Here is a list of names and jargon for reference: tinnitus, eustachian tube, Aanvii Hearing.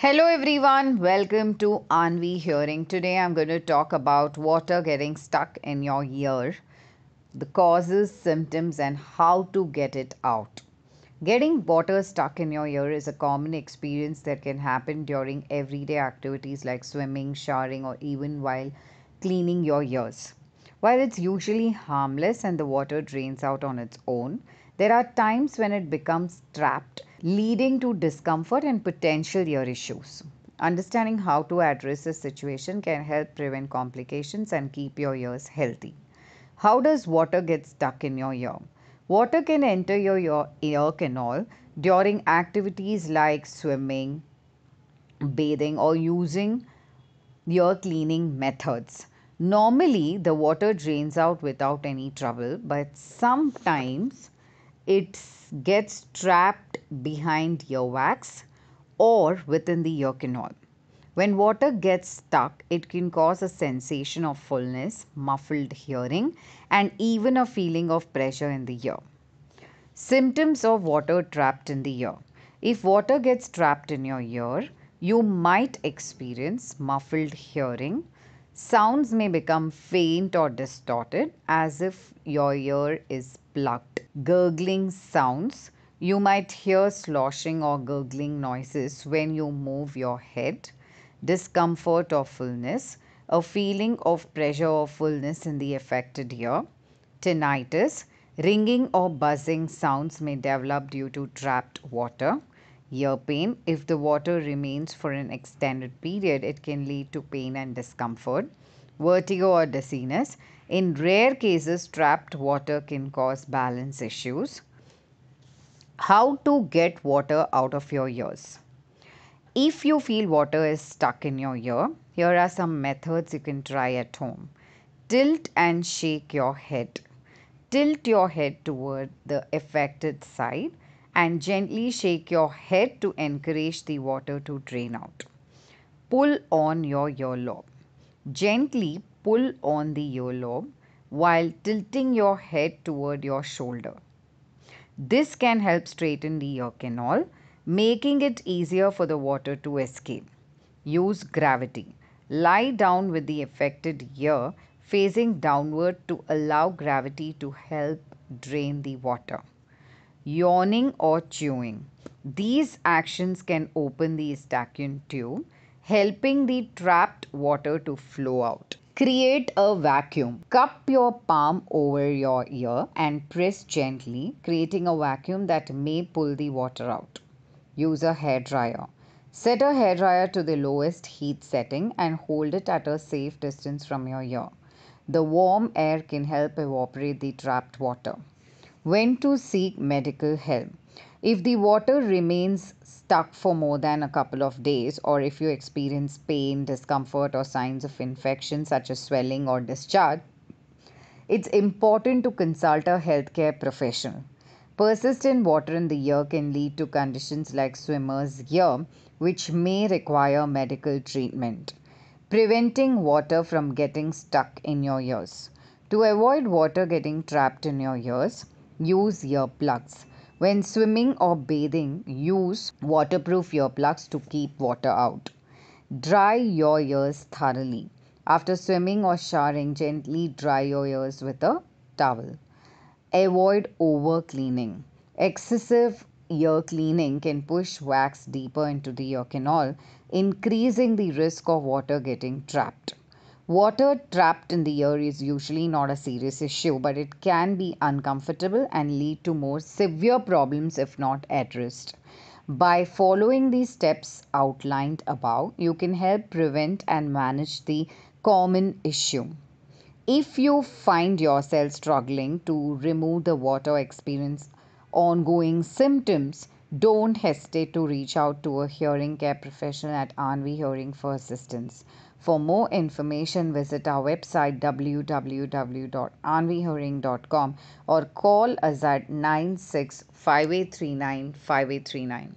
Hello everyone, welcome to Aanvii Hearing. Today I'm going to talk about water getting stuck in your ear, the causes, symptoms and how to get it out. Getting water stuck in your ear is a common experience that can happen during everyday activities like swimming, showering or even while cleaning your ears. While it's usually harmless and the water drains out on its own, there are times when it becomes trapped, leading to discomfort and potential ear issues. Understanding how to address this situation can help prevent complications and keep your ears healthy. How does water get stuck in your ear? Water can enter your ear canal during activities like swimming, bathing, or using ear cleaning methods. Normally, the water drains out without any trouble, but sometimes it gets trapped behind earwax or within the ear canal. When water gets stuck, it can cause a sensation of fullness, muffled hearing, and even a feeling of pressure in the ear. Symptoms of water trapped in the ear. If water gets trapped in your ear, you might experience muffled hearing. Sounds may become faint or distorted as if your ear is plugged. Gurgling sounds. You might hear sloshing or gurgling noises when you move your head. Discomfort or fullness. A feeling of pressure or fullness in the affected ear. Tinnitus. Ringing or buzzing sounds may develop due to trapped water. Ear pain. If the water remains for an extended period, it can lead to pain and discomfort. Vertigo or dizziness. In rare cases, trapped water can cause balance issues. How to get water out of your ears? If you feel water is stuck in your ear, here are some methods you can try at home. Tilt and shake your head. Tilt your head toward the affected side and gently shake your head to encourage the water to drain out. Pull on your earlobe. Gently pull on the earlobe while tilting your head toward your shoulder. This can help straighten the ear canal, making it easier for the water to escape. Use gravity. Lie down with the affected ear facing downward to allow gravity to help drain the water. Yawning or chewing. These actions can open the eustachian tube, helping the trapped water to flow out. Create a vacuum. Cup your palm over your ear and press gently, creating a vacuum that may pull the water out. Use a hairdryer. Set a hairdryer to the lowest heat setting and hold it at a safe distance from your ear. The warm air can help evaporate the trapped water. When to seek medical help. If the water remains stuck for more than a couple of days, or if you experience pain, discomfort, or signs of infection such as swelling or discharge, it's important to consult a healthcare professional. Persistent water in the ear can lead to conditions like swimmer's ear, which may require medical treatment. Preventing water from getting stuck in your ears. To avoid water getting trapped in your ears, use earplugs. When swimming or bathing, use waterproof earplugs to keep water out. Dry your ears thoroughly. After swimming or showering, gently dry your ears with a towel. Avoid over-cleaning. Excessive ear cleaning can push wax deeper into the ear canal, increasing the risk of water getting trapped. Water trapped in the ear is usually not a serious issue, but it can be uncomfortable and lead to more severe problems if not addressed. By following the steps outlined above, you can help prevent and manage the common issue. If you find yourself struggling to remove the water or experience ongoing symptoms, don't hesitate to reach out to a hearing care professional at Aanvii Hearing for assistance. For more information, visit our website www.aanviihearing.com or call us at 9658395839.